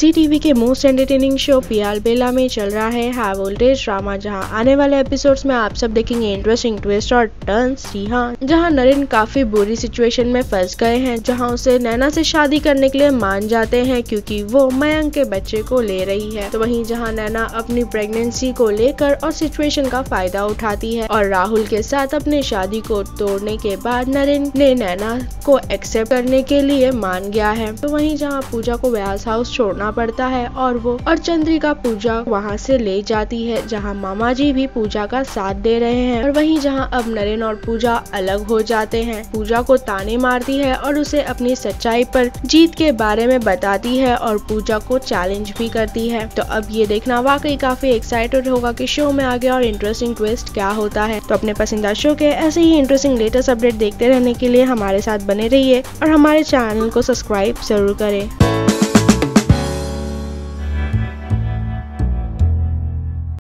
जी TV के most entertaining show पियाल बेला में चल रहा है हाई वोल्टेज ड्रामा, जहां आने वाले एपिसोड्स में आप सब देखेंगे इंटरेस्टिंग ट्विस्ट और टर्न्स। जी हां, जहां नरेंद्र काफी बुरी सिचुएशन में फंस गए हैं, जहां उसे नैना से शादी करने के लिए मान जाते हैं क्योंकि वो मयंक के बच्चे को ले रही है। तो वहीं जहां नैना अपनी प्रेगनेंसी को लेकर और सिचुएशन का फायदा उठाती है और राहुल के साथ अपनी शादी को तोड़ने के बाद नरेंद्र ने नैना को एक्सेप्ट करने के लिए मान गया है। तो वहीं जहाँ पूजा को व्यास हाउस छोड़ना पड़ता है और वो और चंद्री का पूजा वहाँ से ले जाती है, जहाँ मामा जी भी पूजा का साथ दे रहे हैं। और वहीं जहाँ अब नरेंद्र और पूजा अलग हो जाते हैं, पूजा को ताने मारती है और उसे अपनी सच्चाई पर जीत के बारे में बताती है और पूजा को चैलेंज भी करती है। तो अब ये देखना वाकई काफी एक्साइटेड होगा कि शो में आगे और इंटरेस्टिंग ट्विस्ट क्या होता है। तो अपने पसंदीदा शो के ऐसे ही इंटरेस्टिंग लेटेस्ट अपडेट देखते रहने के लिए हमारे साथ बने रहिए और हमारे चैनल को सब्सक्राइब जरूर करें।